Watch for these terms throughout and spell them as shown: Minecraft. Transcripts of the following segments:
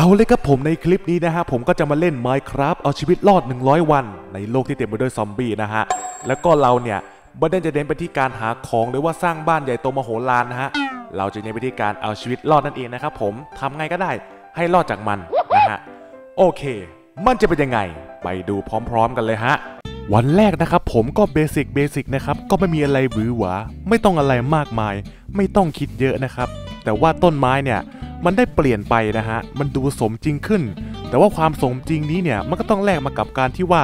เอาเลยครับผมในคลิปนี้นะฮะผมก็จะมาเล่น Minecraft เอาชีวิตรอด100วันในโลกที่เต็มไปด้วยซอมบี้นะฮะแล้วก็เราเนี่ยไม่ได้จะเน้นไปที่การหาของหรือว่าสร้างบ้านใหญ่โตมโหฬารนะฮะเราจะเน้นไปที่การเอาชีวิตรอดนั่นเองนะครับผมทำไงก็ได้ให้รอดจากมันนะฮะโอเคมันจะเป็นยังไงไปดูพร้อมๆกันเลยฮะวันแรกนะครับผมก็เบสิกนะครับก็ไม่มีอะไรหวือหวาไม่ต้องอะไรมากมายไม่ต้องคิดเยอะนะครับแต่ว่าต้นไม้เนี่ยมันได้เปลี่ยนไปนะฮะมันดูสมจริงขึ้นแต่ว่าความสมจริงนี้เนี่ยมันก็ต้องแลกมากับการที่ว่า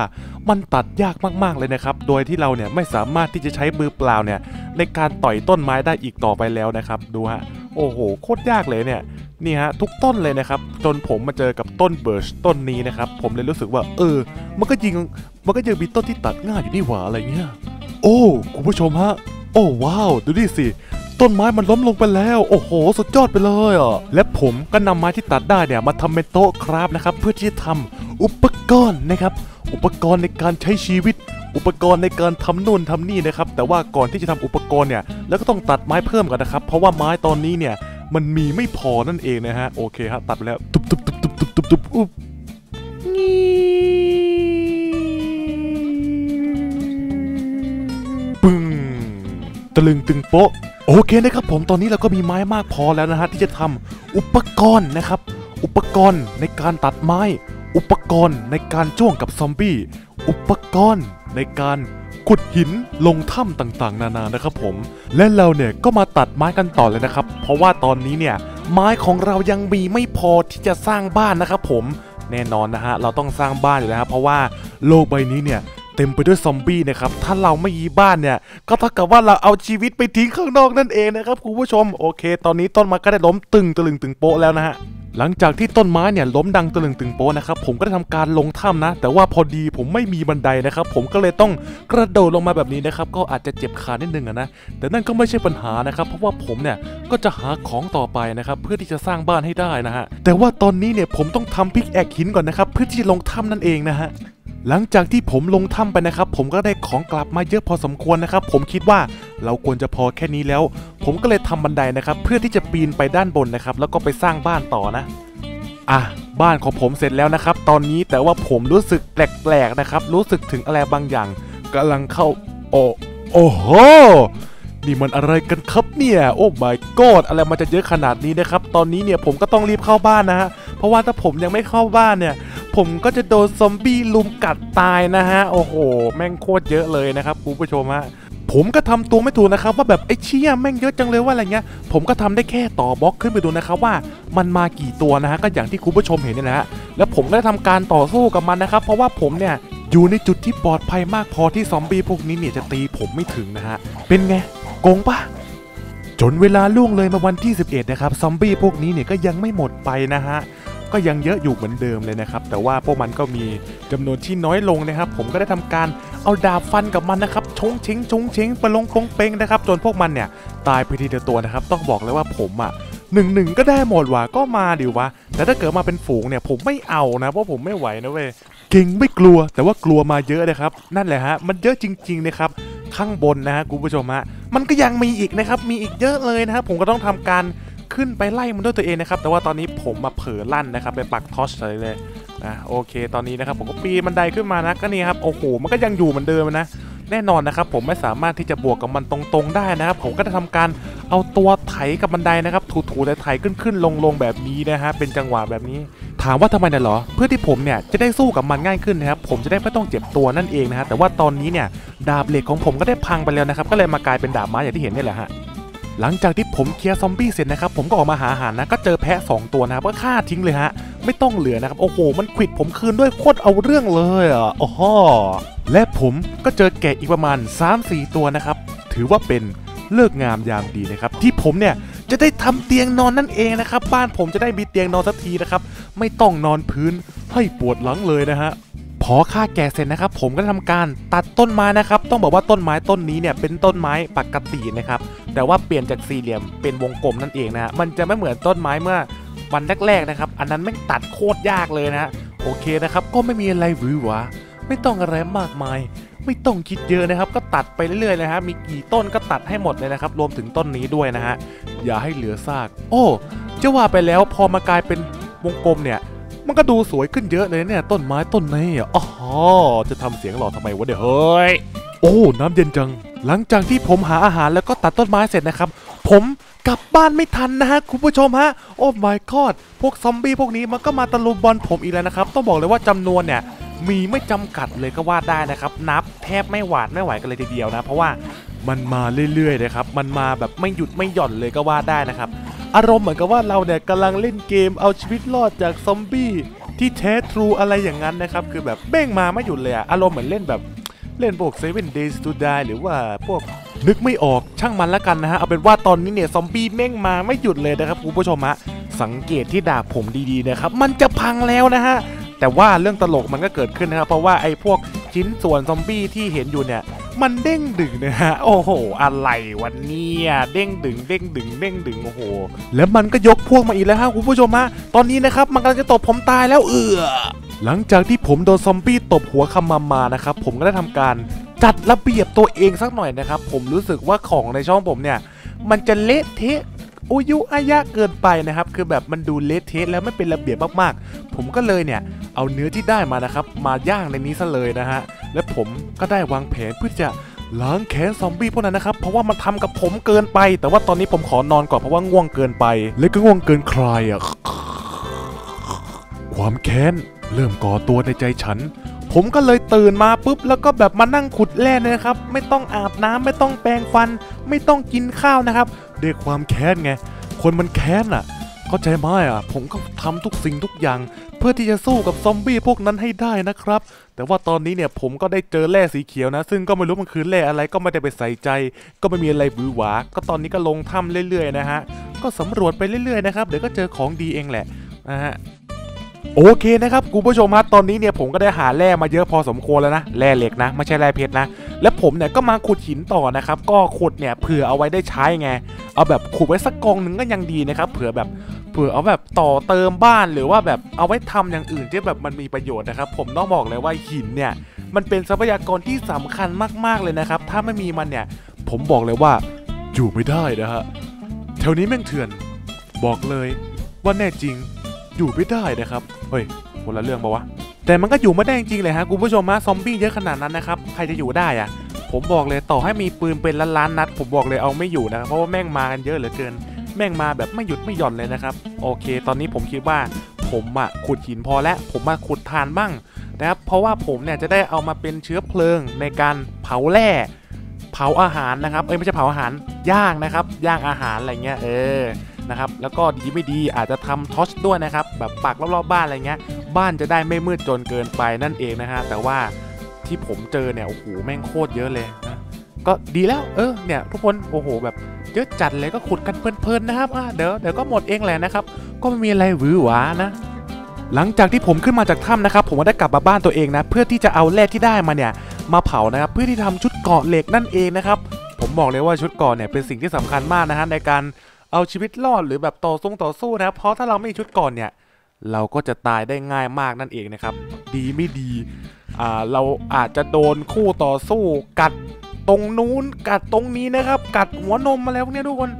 มันตัดยากมากๆเลยนะครับโดยที่เราเนี่ยไม่สามารถที่จะใช้มือเปล่าเนี่ยในการต่อยต้นไม้ได้อีกต่อไปแล้วนะครับดูฮะโอ้โหโคตรยากเลยเนี่ยนี่ฮะทุกต้นเลยนะครับจนผมมาเจอกับต้นเบิร์ชต้นนี้นะครับผมเลยรู้สึกว่ามันก็ยังมีต้นที่ตัดง่ายอยู่นี่หว่าอะไรเงี้ยโอ้คุณผู้ชมฮะโอ้ว้าวดูดิสิต้นไม้มันล้มลงไปแล้วโอ้โหสุดยอดไปเลยอ่ะและผมก็นำไม้ที่ตัดได้เนี่ยมาทำเป็นโต๊ะคราฟนะครับเพื่อที่จะทำอุปกรณ์นะครับอุปกรณ์ในการใช้ชีวิตอุปกรณ์ในการทำนู่นทำนี่นะครับแต่ว่าก่อนที่จะทำอุปกรณ์เนี่ยแล้วก็ต้องตัดไม้เพิ่มกันนะครับเพราะว่าไม้ตอนนี้เนี่ยมันมีไม่พอนั่นเองนะฮะโอเคฮะตัดไปแล้วตุ๊บอุ๊บปึ้งตะลึงตึงโป๊ะโอเคนะครับผมตอนนี้เราก็มีไม้มากพอแล้วนะฮะที่จะทำอุปกรณ์นะครับอุปกรณ์ในการตัดไม้อุปกรณ์ในการจ้วงกับซอมบี้อุปกรณ์ในการขุดหินลงถ้ำต่างๆนานานะครับผมและเราเนี่ยก็มาตัดไม้กันต่อเลยนะครับเพราะว่าตอนนี้เนี่ยไม้ของเรายังมีไม่พอที่จะสร้างบ้านนะครับผมแน่นอนนะฮะเราต้องสร้างบ้านอยู่แล้วครับเพราะว่าโลกใบนี้เนี่ยเต็มไปด้วยซอมบี้นะครับถ้าเราไม่มีบ้านเนี่ยก็เท่ากับว่าเราเอาชีวิตไปทิ้งข้างนอกนั่นเองนะครับคุณผู้ชมโอเคตอนนี้ต้นไม้ก็ได้ล้มตึงโป๊ะแล้วนะฮะหลังจากที่ต้นไม้เนี่ยล้มดังตึงโป๊ะนะครับผมก็ได้ทำการลงถ้ำนะแต่ว่าพอดีผมไม่มีบันไดนะครับผมก็เลยต้องกระโดดลงมาแบบนี้นะครับก็อาจจะเจ็บขานิดนึงนะแต่นั่นก็ไม่ใช่ปัญหานะครับเพราะว่าผมเนี่ยก็จะหาของต่อไปนะครับเพื่อที่จะสร้างบ้านให้ได้นะฮะแต่ว่าตอนนี้เนี่ยผมต้องทำพิกแอคหินก่อนนะครับเพื่อที่จะลงถ้ำนั่นเองนะฮะหลังจากที่ผมลงถ้ำไปนะครับผมก็ได้ของกลับมาเยอะพอสมควรนะครับผมคิดว่าเราควรจะพอแค่นี้แล้วผมก็เลยทำบันไดนะครับเพื่อที่จะปีนไปด้านบนนะครับแล้วก็ไปสร้างบ้านต่อนะบ้านของผมเสร็จแล้วนะครับตอนนี้แต่ว่าผมรู้สึกแปลกๆนะครับรู้สึกถึงอะไรบางอย่างกำลังเข้าโอ้โหนี่มันอะไรกันครับเนี่ยโอ้ my god อะไรมันจะเยอะขนาดนี้นะครับตอนนี้เนี่ยผมก็ต้องรีบเข้าบ้านนะฮะเพราะว่าถ้าผมยังไม่เข้าบ้านเนี่ยผมก็จะโดนซอมบี้ลุมกัดตายนะฮะโอ้โหแม่งโคตรเยอะเลยนะครับคุณผู้ชมฮะผมก็ทำตัวไม่ถูกนะครับว่าแบบไอ้เชี่ยแม่งเยอะจังเลยว่าอะไรเงี้ยผมก็ทำได้แค่ต่อบล็อกขึ้นไปดูนะครับว่ามันมากี่ตัวนะฮะก็อย่างที่คุณผู้ชมเห็นเนี่ยนะฮะแล้วผมก็ได้ทำการต่อสู้กับมันนะครับเพราะว่าผมเนี่ยอยู่ในจุดที่ปลอดภัยมากพอที่ซอมบี้พวกนี้เนี่ยจะตีผมไม่ถึงนะฮะเป็นไงโกงปะจนเวลาล่วงเลยมาวันที่11นะครับซอมบี้พวกนี้เนี่ยก็ยังไม่หมดไปนะฮะก็ยังเยอะอยู่เหมือนเดิมเลยนะครับแต่ว่าพวกมันก็มีจำนวนที่น้อยลงนะครับผมก็ได้ทำการเอาดาบฟันกับมันนะครับชงเชงปะลงปงเปงนะครับจนพวกมันเนี่ยตายไปทีละตัวนะครับต้องบอกเลยว่าผมอ่ะหนึ่งก็ได้หมดว่ะก็มาดิวะแต่ถ้าเกิดมาเป็นฝูงเนี่ยผมไม่เอานะเพราะผมไม่ไหวนะเว้ยเก่งไม่กลัวแต่ว่ากลัวมาเยอะนะครับนั่นแหละฮะมันเยอะจริงๆนะครับข้างบนนะฮะคุณผู้ชมฮะมันก็ยังมีอีกนะครับมีอีกเยอะเลยนะครับผมก็ต้องทำการขึ้นไปไล่มันด้วยตัวเองนะครับแต่ว่าตอนนี้ผมมาเผลอลั่นนะครับไปปักทอชเลยนะโอเคตอนนี้นะครับผมก็ปีนบันไดขึ้นมานะก็นี่ครับโอ้โหมันก็ยังอยู่เหมือนเดิมนะแน่นอนนะครับผมไม่สามารถที่จะบวกกับมันตรงๆได้นะครับผมก็จะทำการเอาตัวไถกับบันไดนะครับถูๆและไถขึ้นลงแบบนี้นะฮะเป็นจังหวะแบบนี้ถามว่าทำไมน่ะเหรอเพื่อที่ผมเนี่ยจะได้สู้กับมันง่ายขึ้นนะครับผมจะได้ไม่ต้องเจ็บตัวนั่นเองนะฮะแต่ว่าตอนนี้เนี่ยดาบเหล็กของผมก็ได้พังไปแล้วนะครับก็เลยมากลายเป็นดาบไม้อย่างที่เห็นนี่แหละฮะหลังจากที่ผมเคลียร์ซอมบี้เสร็จนะครับผมก็ออกมาหาอาหารนะก็เจอแพะ2ตัวนะครับก็ฆ่าทิ้งเลยฮะไม่ต้องเหลือนะครับโอ้โหมันขวิดผมคืนด้วยโคตรเอาเรื่องเลยอ่ะโอ้โหและผมก็เจอแกะอีกประมาณ 3-4 ตัวนะครับถือว่าเป็นเลิกงามยามดีนะครับที่ผมเนี่ยจะได้ทำเตียงนอนนั่นเองนะครับบ้านผมจะได้มีเตียงนอนสักทีนะครับไม่ต้องนอนพื้นให้ปวดหลังเลยนะฮะพอฆ่าแกะเสร็จนะครับผมก็ทำการตัดต้นไม้นะครับต้องบอกว่าต้นไม้ต้นนี้เนี่ยเป็นต้นไม้ปกตินะครับแต่ว่าเปลี่ยนจากสี่เหลี่ยมเป็นวงกลมนั่นเองนะมันจะไม่เหมือนต้นไม้เมื่อวันแรกๆนะครับอันนั้นไม่ตัดโคตรยากเลยนะโอเคนะครับก็ไม่มีอะไรหวือหวาไม่ต้องอะไรมากมายไม่ต้องคิดเยอะนะครับก็ตัดไปเรื่อยๆนะครับมีกี่ต้นก็ตัดให้หมดเลยนะครับรวมถึงต้นนี้ด้วยนะฮะอย่าให้เหลือซากโอ้จะว่าไปแล้วพอมากลายเป็น วงกลมเนี่ยมันก็ดูสวยขึ้นเยอะเลยเนี่ยต้นไม้ต้นนี้อ๋อจะทำเสียงหล่อทำไมวะเดี๋ยวเฮ้ยโอ้น้ำเย็นจังหลังจากที่ผมหาอาหารแล้วก็ตัดต้นไม้เสร็จนะครับผมกลับบ้านไม่ทันนะฮะคุณผู้ชมฮะโอ้ my god พวกซอมบี้พวกนี้มันก็มาตะลุมบอลผมอีกแล้วนะครับต้องบอกเลยว่าจำนวนเนี่ยมีไม่จำกัดเลยก็ว่าได้นะครับนับแทบไม่หวาดไม่ไหวกันเลยทีเดียวนะเพราะว่ามันมาเรื่อยๆเลยครับมันมาแบบไม่หยุดไม่หย่อนเลยก็ว่าได้นะครับอารมณ์เหมือนกับว่าเราเนี่ยกำลังเล่นเกมเอาชีวิตรอดจากซอมบี้ที่แท้ทรูอะไรอย่างนั้นนะครับคือแบบเบ่งมาไม่หยุดเลยอารมณ์เหมือนเล่นแบบเล่นพวก 7 Days to Die หรือว่าพวกนึกไม่ออกช่างมันละกันนะฮะเอาเป็นว่าตอนนี้เนี่ยซอมบี้เม่งมาไม่หยุดเลยนะครับคุณผู้ชมฮะสังเกตที่ดาบผมดีๆนะครับมันจะพังแล้วนะฮะแต่ว่าเรื่องตลกมันก็เกิดขึ้นนะครับเพราะว่าไอ้พวกชิ้นส่วนซอมบี้ที่เห็นอยู่เนี่ยมันเด้งดึงนะฮะโอ้โหอะไรวันนี้เด้งดึงเด้งดึงเด้งดึงโอ้โหแล้วมันก็ยกพวกมาอีกแล้วฮะคุณผู้ชมฮะตอนนี้นะครับมันกำลังจะตบผมตายแล้วหลังจากที่ผมโดนซอมบี้ตบหัวคำมานะครับผมก็ได้ทำการจัดระเบียบตัวเองสักหน่อยนะครับผมรู้สึกว่าของในช่องผมเนี่ยมันจะเละเทะอุยุอายะเกินไปนะครับคือแบบมันดูเละเทะแล้วไม่เป็นระเบียบมากๆผมก็เลยเนี่ยเอาเนื้อที่ได้มานะครับมาย่างในนี้ซะเลยนะฮะและผมก็ได้วางแผนเพื่อจะล้างแค้นซอมบี้พวกนั้นนะครับเพราะว่ามันทำกับผมเกินไปแต่ว่าตอนนี้ผมขอนอนก่อนเพราะว่าง่วงเกินไปและก็ง่วงเกินใครอ่ะความแค้นเริ่มก่อตัวในใจฉันผมก็เลยตื่นมาปุ๊บแล้วก็แบบมานั่งขุดแร่เลยครับไม่ต้องอาบน้ำไม่ต้องแปรงฟันไม่ต้องกินข้าวนะครับด้วยความแค้นไงคนมันแค้นอ่ะเข้าใจไหมอ่ะผมก็ทำทุกสิ่งทุกอย่างเพื่อที่จะสู้กับซอมบี้พวกนั้นให้ได้นะครับแต่ว่าตอนนี้เนี่ยผมก็ได้เจอแร่สีเขียวนะซึ่งก็ไม่รู้มันคือแร่อะไรก็ไม่ได้ไปใส่ใจก็ไม่มีอะไรบือหวาก็ตอนนี้ก็ลงถ้ำเรื่อยๆนะฮะก็สำรวจไปเรื่อยๆนะครับเดี๋ยวก็เจอของดีเองแหละนะฮะโอเคนะครับคุณผู้ชมฮะตอนนี้เนี่ยผมก็ได้หาแร่มาเยอะพอสมควรแล้วนะแร่เหล็กนะไม่ใช่แร่เพชรนะและผมเนี่ยก็มาขุดหินต่อนะครับก็ขุดเนี่ยเผื่อเอาไว้ได้ใช้ไงเอาแบบขุดไว้สักกองหนึ่งก็ยังดีนะครับเผื่อเอาแบบต่อเติมบ้านหรือว่าแบบเอาไว้ทำอย่างอื่นที่แบบมันมีประโยชน์นะครับผมต้องบอกเลยว่าหินเนี่ยมันเป็นทรัพยากรที่สำคัญมากๆเลยนะครับถ้าไม่มีมันเนี่ยผมบอกเลยว่าอยู่ไม่ได้นะฮะแถวนี้แม่งเถื่อนบอกเลยว่าแน่จริงอยู่ไม่ได้นะครับเฮ้ยคนละเรื่องปะวะแต่มันก็อยู่ไม่ได้จริงๆเลยฮะคุณผู้ชมฮะซอมบี้เยอะขนาดนั้นนะครับใครจะอยู่ได้อะผมบอกเลยต่อให้มีปืนเป็นล้านๆนัดผมบอกเลยเอาไม่อยู่นะครับเพราะว่าแม่งมากันเยอะเหลือเกินแม่งมาแบบไม่หยุดไม่หย่อนเลยนะครับโอเคตอนนี้ผมคิดว่าผมอะขุดหินพอแล้วผมมาขุดทานบ้างนะครับเพราะว่าผมเนี่ยจะได้เอามาเป็นเชื้อเพลิงในการเผาแร่เผาอาหารนะครับไม่ใช่เผาอาหารย่างนะครับย่างอาหารอะไรเงี้ยนะครับแล้วก็ดีไม่ดีอาจจะทำทอชด้วยนะครับแบบปักรอบๆบ้านอะไรเงี้ยบ้านจะได้ไม่มืดจนเกินไปนั่นเองนะฮะแต่ว่าที่ผมเจอเนี่ยโอ้โหแม่งโคตรเยอะเลยนะก็ดีแล้วเนี่ยทุกคนโอ้โหแบบเยอะจัดเลยก็ขุดกันเพลินๆนะครับเดี๋ยวก็หมดเองแหละนะครับก็ไม่มีอะไรหวือหวานะหลังจากที่ผมขึ้นมาจากถ้ำนะครับผมก็ได้กลับมาบ้านตัวเองนะเพื่อที่จะเอาแร่ที่ได้มาเนี่ยมาเผานะครับเพื่อที่ทำชุดเกราะเหล็กนั่นเองนะครับผมบอกเลยว่าชุดเกราะเนี่ยเป็นสิ่งที่สำคัญมากนะฮะในการเอาชีวิตรอดหรือแบบต่อสู้นะเพราะถ้าเราไม่มีชุดก่อนเนี่ยเราก็จะตายได้ง่ายมากนั่นเองนะครับดีไม่ดีเราอาจจะโดนคู่ต่อสู้กัดตรงนู้นกัดตรงนี้นะครับกัดหัวนมมาแล้วเนี่ยทุกคน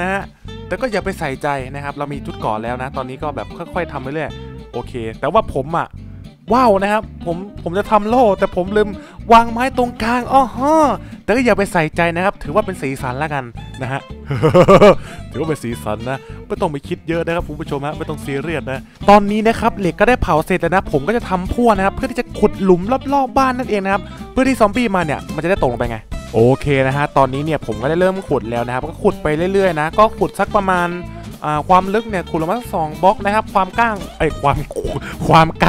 นะฮะแต่ก็อย่าไปใส่ใจนะครับเรามีชุดก่อนแล้วนะตอนนี้ก็แบบค่อยๆทำไปเรื่อยโอเคแต่ว่าผมอ่ะว้าวนะครับผมจะทำโล่แต่ผมลืมวางไม้ตรงกลางอ้อฮะแต่ก็อย่าไปใส่ใจนะครับถือว่าเป็นสีสันละกันนะฮะ ถือว่าเป็นสีสันนะไม่ต้องไปคิดเยอะนะครับคุณผู้ชมฮะไม่ต้องซีเรียสนะตอนนี้นะครับเหล็กก็ได้เผาเสร็จแล้วนะผมก็จะทำพั่วนะครับเพื่อที่จะขุดหลุมรอบๆบ้านนั่นเองนะครับเพื่อที่ซอมบี้มาเนี่ยมันจะได้ตกลงไปไงโอเคนะฮะตอนนี้เนี่ยผมก็ได้เริ่มขุดแล้วนะครับก็ขุดไปเรื่อยๆนะก็ขุดสักประมาณความลึกเนี่ยขุดลงมา2บล็อกนะครับความกว้างอะโหลความก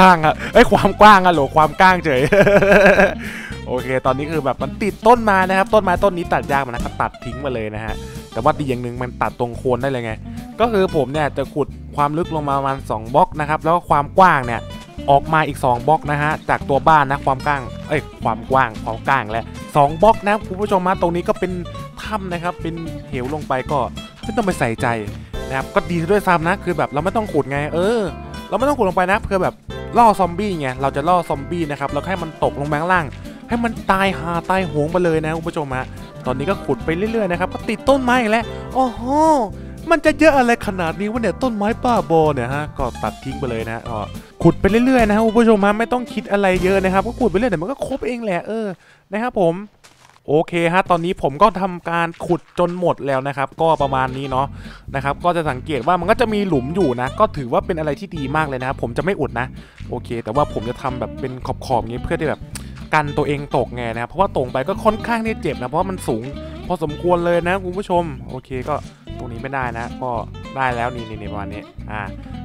ว้างเฉย โอเคตอนนี้คือแบบมันติดต้นไม้นะครับต้นไม้ต้นนี้ตัดยากมันนะครับตัดทิ้งมาเลยนะฮะแต่ว่าดีอย่างหนึ่งมันตัดตรงโคนได้เลยไงก็คือผมเนี่ยจะขุดความลึกลงมาประมาณ2บล็อกนะครับแล้วก็ความกว้างเนี่ยออกมาอีก2บล็อกนะฮะจากตัวบ้านนะความกว้างและ2บล็อกนะคุณผู้ชมมาตรงนี้ก็เป็นถ้ำนะครับเป็นเหวลงไปก็ไม่ต้องไปใส่ใจนะครับก็ดีด้วยซ้ำนะคือแบบเราไม่ต้องขุดไงเราไม่ต้องขุดลงไปนะเพื่อแบบล่อซอมบี้ไงเราจะล่อซอมบี้นะครับแล้วให้มันตกลงมาข้างล่างให้มันตายหาตายโหงไปเลยนะคุณผู้ชมฮะตอนนี้ก็ขุดไปเรื่อยๆนะครับก็ติดต้นไม้อีกแล้วโอ้โห มันจะเยอะอะไรขนาดนี้วะเนี่ยต้นไม้บ้าบอเนี่ยฮะก็ตัดทิ้งไปเลยนะก็ขุดไปเรื่อยๆนะฮะคุณผู้ชมฮะไม่ต้องคิดอะไรเยอะนะครับก็ขุดไปเรื่อยแต่มันก็ครบเองแหละนะครับผมโอเคฮะตอนนี้ผมก็ทำการขุดจนหมดแล้วนะครับก็ประมาณนี้เนาะนะครับก็จะสังเกตว่ามันก็จะมีหลุมอยู่นะก็ถือว่าเป็นอะไรที่ดีมากเลยนะครับผมจะไม่อุดนะโอเคแต่ว่าผมจะทำแบบเป็นขอบๆนี้เพื่อที่แบบกันตัวเองตกไงนะครับเพราะว่าตกไปก็ค่อนข้างที่เจ็บนะเพราะว่ามันสูงพอสมควรเลยนะคุณผู้ชมโอเคก็ตรงนี้ไม่ได้นะก็ได้แล้วนี่ประมาณนี้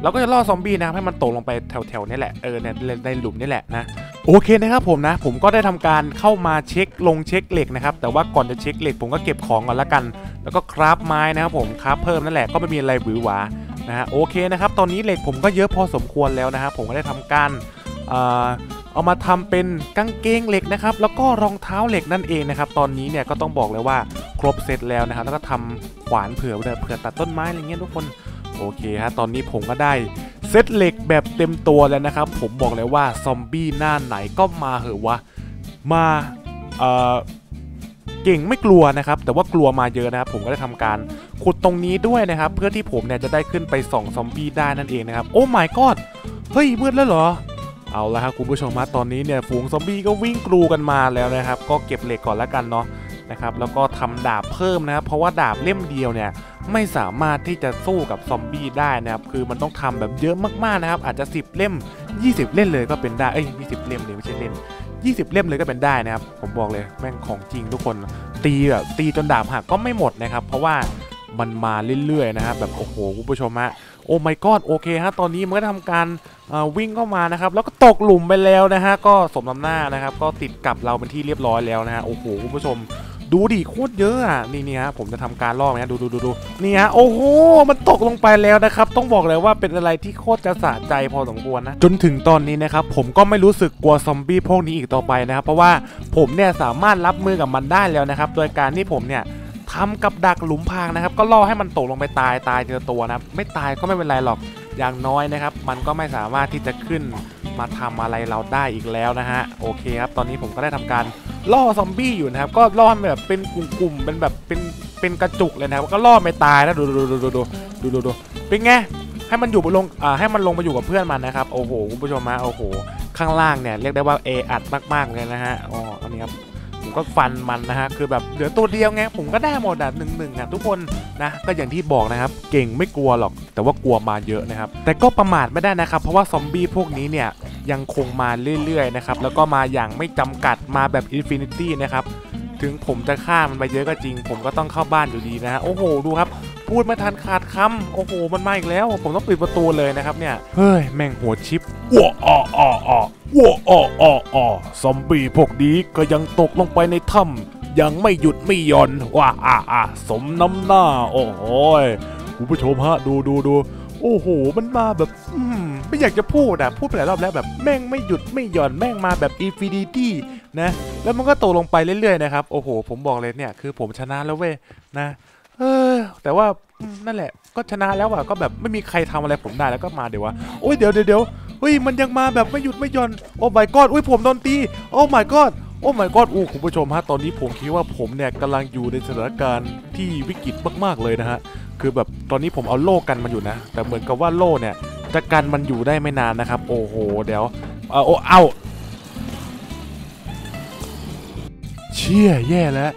เราก็จะล่อซอมบี้นะครับให้มันตกลงไปแถวๆนี่แหละในหลุมนี่แหละนะโอเคนะครับผมนะผมก็ได้ทำการเข้ามาเช็คลงเช็คเหล็กนะครับแต่ว่าก่อนจะเช็คเหล็กผมก็เก็บของก่อนละกันแล้วก็คราฟไม้นะครับผมคราฟเพิ่มนั่นแหละก็ไม่มีอะไรหวือหวานะฮะโอเคนะครับตอนนี้เหล็กผมก็เยอะพอสมควรแล้วนะครับผมก็ได้ทำการเอามาทำเป็นกางเกงเหล็กนะครับแล้วก็รองเท้าเหล็กนั่นเองนะครับตอนนี้เนี่ยก็ต้องบอกเลยว่าครบเสร็จแล้วนะครับแล้วก็ทำขวานเผื่อตัดต้นไม้อะไรเงี้ยทุกคนโอเคฮะตอนนี้ผมก็ได้เซตเหล็กแบบเต็มตัวแล้วนะครับผมบอกเลยว่าซอมบี้หน้าไหนก็มาเหอะวะมาเก่งไม่กลัวนะครับแต่ว่ากลัวมาเยอะนะครับผมก็ได้ทำการขุดตรงนี้ด้วยนะครับเพื่อที่ผมเนี่ยจะได้ขึ้นไปส่องซอมบี้ได้นั่นเองนะครับโอ้ my god เฮ้ยมืดแล้วเหรอเอาละครับคุณผู้ชมมาตอนนี้เนี่ยฝูงซอมบี้ก็วิ่งกรูกันมาแล้วนะครับก็เก็บเหล็กก่อนแล้วกันเนาะนะครับแล้วก็ทำดาบเพิ่มนะครับเพราะว่าดาบเล่มเดียวเนี่ยไม่สามารถที่จะสู้กับซอมบี้ได้นะครับคือมันต้องทำแบบเยอะมากๆนะครับอาจจะ10เล่ม20เล่มเลยก็เป็นได้20เล่มเลยไม่ใช่เล่ม20เล่มเลยก็เป็นได้นะครับผมบอกเลยแม่งของจริงทุกคนตีจนดาบหักก็ไม่หมดนะครับเพราะว่ามันมาเรื่อยๆนะครับแบบโอ้โหคุณผู้ชมฮะโอ้ my god โอเคฮะตอนนี้มันก็ทำการวิ่งเข้ามานะครับแล้วก็ตกหลุมไปแล้วนะฮะก็สมน้ำหน้านะครับก็ติดกับเราเป็นที่เรียบร้อยแล้วนะฮะโอ้โหคุณผู้ชมดูดิโคตรเยอะอ่ะนี่ฮะผมจะทำการล่อนะดูนี่ฮะโอ้โหมันตกลงไปแล้วนะครับต้องบอกเลยว่าเป็นอะไรที่โคตรจะสะใจพอสมควรนะจนถึงตอนนี้นะครับผมก็ไม่รู้สึกกลัวซอมบี้พวกนี้อีกต่อไปนะครับเพราะว่าผมเนี่ยสามารถรับมือกับมันได้แล้วนะครับโดยการที่ผมเนี่ยทำกับดักหลุมพรางนะครับก็ล่อให้มันตกลงไปตายทีละตัวนะไม่ตายก็ไม่เป็นไรหรอกอย่างน้อยนะครับมันก็ไม่สามารถที่จะขึ้นมาทำอะไรเราได้อีกแล้วนะฮะโอเคครับตอนนี้ผมก็ได้ทำการล่อซอมบี้อยู่นะครับก็ล่อแบบเป็นกลุ่มๆเป็นแบบเป็นกระจุกเลยนะครับก็ล่อไม่ตายนะดูเป็นไงให้มันอยู่ลงให้มันลงมาอยู่กับเพื่อนมันนะครับโอ้โหคุณผู้ชมมาโอ้โหข้างล่างเนี่ยเรียกได้ว่าเออัดมากๆเลยนะฮะอ๋ออันนี้ครับผมก็ฟันมันนะฮะคือแบบเหลือตัวเดียวไงผมก็ได้หมดดับ1-1นะทุกคนนะก็อย่างที่บอกนะครับเก่งไม่กลัวหรอกแต่ว่ากลัวมาเยอะนะครับแต่ก็ประมาทไม่ได้นะครับเพราะว่าซอมบี้พวกนี้เนี่ยยังคงมาเรื่อยๆนะครับแล้วก็มาอย่างไม่จำกัดมาแบบอินฟินิตี้นะครับถึงผมจะฆ่ามันไปเยอะก็จริงผมก็ต้องเข้าบ้านอยู่ดีนะฮะโอ้โหดูครับพูดไม่ทันขาดคำโอ้โหมันมาอีกแล้วผมต้องปิดประตูเลยนะครับเนี่ยเฮ้ยแม่งหัวชิปอ้อซอมบี้พวกนี้ก็ยังตกลงไปในถ้ำยังไม่หยุดไม่หย่อนสมน้ำหน้าโอ้โหคุณผู้ชมฮะดูโอ้โหมันมาแบบไม่อยากจะพูดอ่ะพูดไปหลายรอบแล้วแบบแม่งไม่หยุดไม่หย่อนแม่งมาแบบอินฟินิตี้นะแล้วมันก็ตกลงไปเรื่อยๆนะครับโอ้โหผมบอกเลยเนี่ยคือผมชนะแล้วเว้ยนะแต่ว่านั่นแหละก็ชนะแล้วอ่ะก็แบบไม่มีใครทำอะไรผมได้แล้วก็มาเดี๋ยววะโอ้ยเดี๋ยวเฮ้ยมันยังมาแบบไม่หยุดไม่หย่อนโอ้ my god อุ้ยผมโดนตีโอ้ my god โอ้ my god อู้คุณผู้ชมฮะตอนนี้ผมคิดว่าผมเนี่ยกำลังอยู่ในสถานการณ์ที่วิกฤตมากๆเลยนะฮะคือแบบตอนนี้ผมเอาโล่กันมันอยู่นะแต่เหมือนกับว่าโล่เนี่ยจะกันมันอยู่ได้ไม่นานนะครับโอ้โหเดี๋ยวเอาเชี่ยแย่แล้ว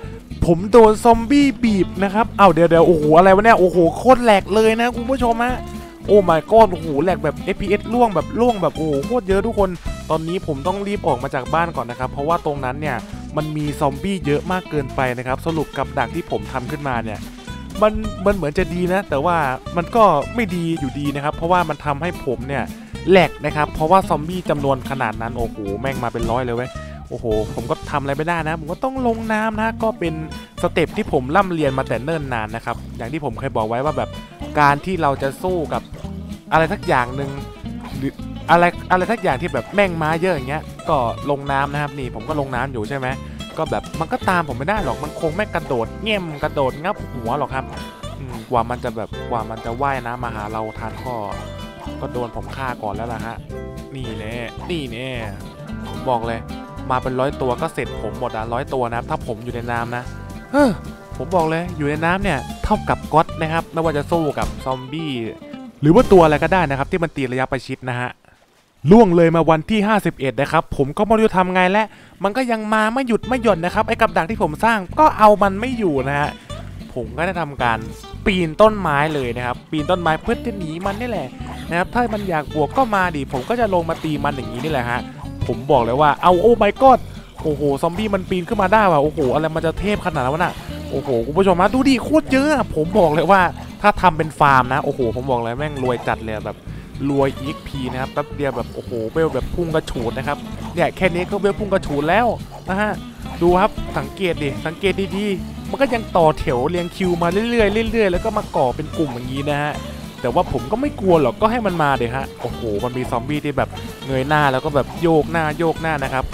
ผมโดนซอมบี้บีบนะครับเอาเดี๋ยวโอ้โหอะไรวะเนี่ยโอ้โหโคตรแหลกเลยนะคุณผู้ชมฮะโอ้ my god โอ้โหแหลกแบบ FPS ล่วงแบบโอ้โหโคตรเยอะทุกคนตอนนี้ผมต้องรีบออกมาจากบ้านก่อนนะครับเพราะว่าตรงนั้นเนี่ยมันมีซอมบี้เยอะมากเกินไปนะครับสรุปกับดักที่ผมทำขึ้นมาเนี่ยมันเหมือนจะดีนะแต่ว่ามันก็ไม่ดีอยู่ดีนะครับเพราะว่ามันทำให้ผมเนี่ยแหลกนะครับเพราะว่าซอมบี้จำนวนขนาดนั้นโอ้โหแม่งมาเป็นร้อยเลยเว้ยโอ้โหผมก็ทำอะไรไม่ได้นะผมก็ต้องลงน้ำนะก็เป็นสเต็ปที่ผมร่ำเรียนมาแต่เนิ่นนานนะครับอย่างที่ผมเคยบอกไว้ว่าแบบการที่เราจะสู้กับอะไรสักอย่างหนึ่งหรืออะไรสักอย่างที่แบบแม่งม้าเยอะอย่างเงี้ยก็ลงน้ำนะครับนี่ผมก็ลงน้ำอยู่ใช่ไหมก็แบบมันก็ตามผมไม่ได้หรอกมันคงไม่กระโดดเงี้ยมกระโดดงับหัวหรอกครับกว่ามันจะว่ายน้ำมาหาเราทันก็โดนผมฆ่าก่อนแล้วล่ะฮะนี่แน่ผมบอกเลยมาเป็นร้อยตัวก็เสร็จผมหมดอ่ะร้อยตัวนะครับถ้าผมอยู่ในน้ำนะโห ผมบอกเลยอยู่ในน้ำเนี่ยเท่ากับก๊อตนะครับไม่ว่าจะสู้กับซอมบี้หรือว่าตัวอะไรก็ได้นะครับที่มันตีระยะประชิดนะฮะล่วงเลยมาวันที่51นะครับผมก็ไม่รู้จะทำไงและมันก็ยังมาไม่หยุดไม่หย่อนนะครับไอ้กับดักที่ผมสร้างก็เอามันไม่อยู่นะฮะผมก็ได้ทำการปีนต้นไม้เลยนะครับปีนต้นไม้เพื่อจะหนีมันนี่แหละนะครับถ้ามันอยากบวกก็มาดิผมก็จะลงมาตีมันอย่างนี้นี่แหละฮะผมบอกเลยว่าเอาโอ้ไม่กอดโอ้โหซอมบี้มันปีนขึ้นมาได้ว่ะโอ้โหอะไรมันจะเทพขนาดนั้นวะน่ะโอ้โหคุณผู้ชมนะดูดิโคตรเยอะผมบอกเลยว่าถ้าทำเป็นฟาร์มนะโอ้โหผมบอกเลยแม่งรวยจัดเลยแบบรวย EXP นะครับแป๊บเดียวแบบโอ้โหเวลแบบพุ่งกระฉูดนะครับเนี่ยแค่นี้ก็เวลพุ่งกระฉูดแล้วนะฮะดูครับสังเกตดิสังเกตดีๆมันก็ยังต่อแถวเรียงคิวมาเรื่อยๆเรื่อยๆแล้วก็มาก่อเป็นกลุ่มอย่างนี้นะฮะแต่ว่าผมก็ไม่กลัวหรอกก็ให้มันมาเดี๋ยวฮะโอ้โหมันมีซอมบี้ที่แบบเงยหน้าแล้วก็แบบโยกหน้าโยกหน้านะครับ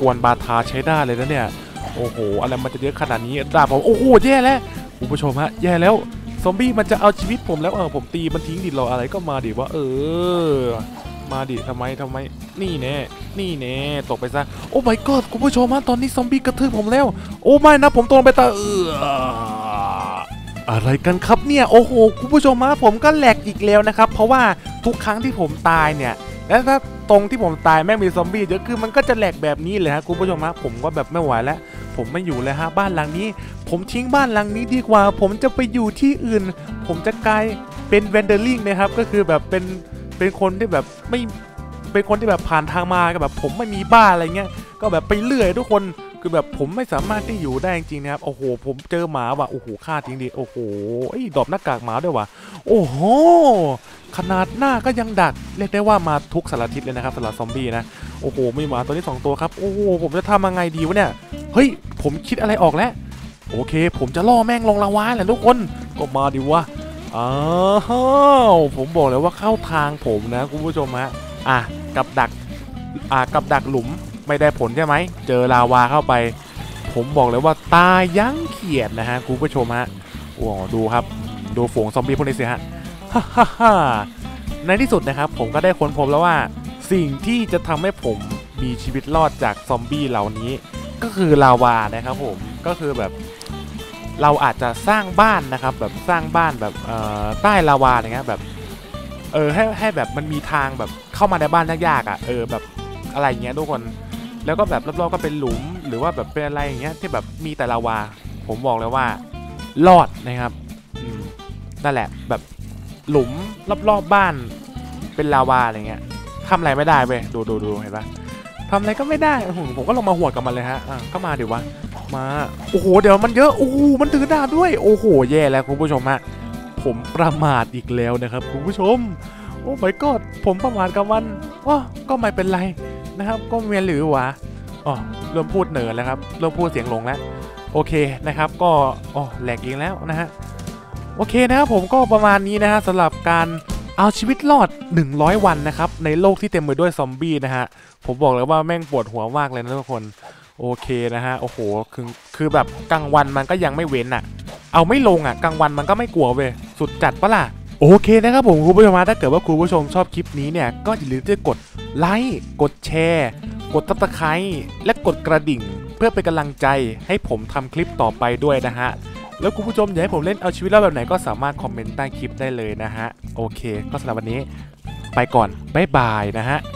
กวนบาทาใช้ได้เลยนะเนี่ยโอ้โหอะไรมันจะเยอะขนาดนี้ดาบผมโอ้โหแย่แล้วคุณผู้ชมฮะแย่แล้วซอมบี้มันจะเอาชีวิตผมแล้วผมตีมันทิ้งดิรออะไรก็มาดิว่ามาดิทำไมนี่แน่นี่แน่ตกไปซะโอ้ my god คุณผู้ชมฮะตอนนี้ซอมบี้กระทืบผมแล้วโอ้ไม่นะผมตกไปตาอะไรกันครับเนี่ยโอ้โหคุณผู้ชมฮะผมก็แหลกอีกแล้วนะครับเพราะว่าทุกครั้งที่ผมตายเนี่ยแล้วถ้าตรงที่ผมตายแม่งมีซอมบี้เยอะคือมันก็จะแหลกแบบนี้เลยฮะคุณผู้ชมฮะผมก็แบบไม่ไหวแล้วผมไม่อยู่แล้วฮะบ้านหลังนี้ผมทิ้งบ้านหลังนี้ดีกว่าผมจะไปอยู่ที่อื่นผมจะกลายเป็นเวนเดอร์ลิงนะครับก็คือแบบเป็นคนที่แบบไม่เป็นคนที่แบบผ่านทางมาก็แบบผมไม่มีบ้านอะไรเงี้ยก็แบบไปเรื่อยทุกคนคือแบบผมไม่สามารถที่อยู่ได้จริงๆนะครับโอ้โหผมเจอหมาว่ะโอ้โหฆ่าจริงดิโอ้โหดอบหน้ากากหมาด้วยว่ะโอ้โหขนาดหน้าก็ยังดักเรียกได้ว่ามาทุกสารทิศเลยนะครับสารซอมบี้นะโอ้โหมีหมาตัวนี้2ตัวครับโอ้โหผมจะทำยังไงดีวะเนี่ยเฮ้ยผมคิดอะไรออกแล้วโอเคผมจะล่อแม่งลงละวะแหละทุกคนก็มาดิวะอ้าวผมบอกเลยว่าเข้าทางผมนะคุณผู้ชมฮะกับดักหลุมไม่ได้ผลใช่ไหมเจอลาวาเข้าไปผมบอกเลยว่าตายั้งเขียดนะฮะคุณผู้ชมฮะโอ้ดูครับดูฝูงซอมบี้พวกนี้สิฮะในที่สุดนะครับผมก็ได้ค้นพบแล้วว่าสิ่งที่จะทำให้ผมมีชีวิตรอดจากซอมบี้เหล่านี้ก็คือลาวานะครับผมก็คือแบบเราอาจจะสร้างบ้านนะครับแบบสร้างบ้านแบบใต้ลาวาอย่างเงี้ยแบบให้แบบมันมีทางแบบเข้ามาในบ้านยากๆอ่ะแบบอะไรเงี้ยทุกคนแล้วก็แบบรอบๆก็เป็นหลุมหรือว่าแบบเป็นอะไรอย่างเงี้ยที่แบบมีแต่ลาวาผมบอกเลยว่ารอดนะครับนั่นแหละแบบหลุมรอบๆบ้านเป็นลาวาอะไรเงี้ยทำอะไรไม่ได้เว้ยดูเห็นปะทำอะไรก็ไม่ได้ผมก็ลงมาหวดกับมันเลยฮะก็มาเดี๋ยววะมาโอ้โหเดี๋ยวมันเยอะโอ้โหมันถือดาบด้วยโอ้โหแย่แล้วคุณผู้ชมฮะผมประมาทอีกแล้วนะครับคุณผู้ชมโอ้ my god ผมประมาทกับมันก็ไม่เป็นไรนะครับก็เมียหรือวะเริ่มพูดเหนื่อยแล้วครับเริ่มพูดเสียงลงแล้วโอเคนะครับก็แหลกเองแล้วนะฮะโอเคนะครับผมก็ประมาณนี้นะฮะสำหรับการเอาชีวิตรอด100วันนะครับในโลกที่เต็มไปด้วยซอมบี้นะฮะผมบอกเลยว่าแม่งปวดหัวมากเลยนะทุกคนโอเคนะฮะโอ้โหคือแบบกลางวันมันก็ยังไม่เว้นอ่ะเอาไม่ลงอ่ะกลางวันมันก็ไม่กลัวเว้ยสุดจัดปะล่ะโอเคนะครับผมคุณผู้ชมถ้าเกิดว่าคุณผู้ชมชอบคลิปนี้เนี่ยก็อย่าลืมที่จะกดไลค์กดแชร์กดซับสไคร้และกดกระดิ่งเพื่อเป็นกำลังใจให้ผมทำคลิปต่อไปด้วยนะฮะแล้วคุณผู้ชมอยากให้ผมเล่นเอาชีวิตรอดแบบไหนก็สามารถคอมเมนต์ใต้คลิปได้เลยนะฮะโอเคก็สำหรับวันนี้ไปก่อนบ๊ายบายนะฮะ